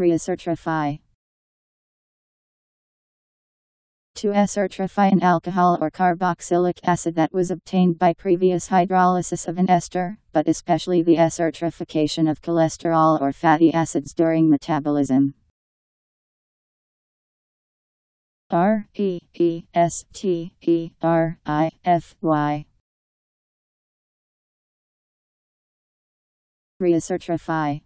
Reesterify. To esterify an alcohol or carboxylic acid that was obtained by previous hydrolysis of an ester, but especially the esterification of cholesterol or fatty acids during metabolism. Reesterify. Reesterify.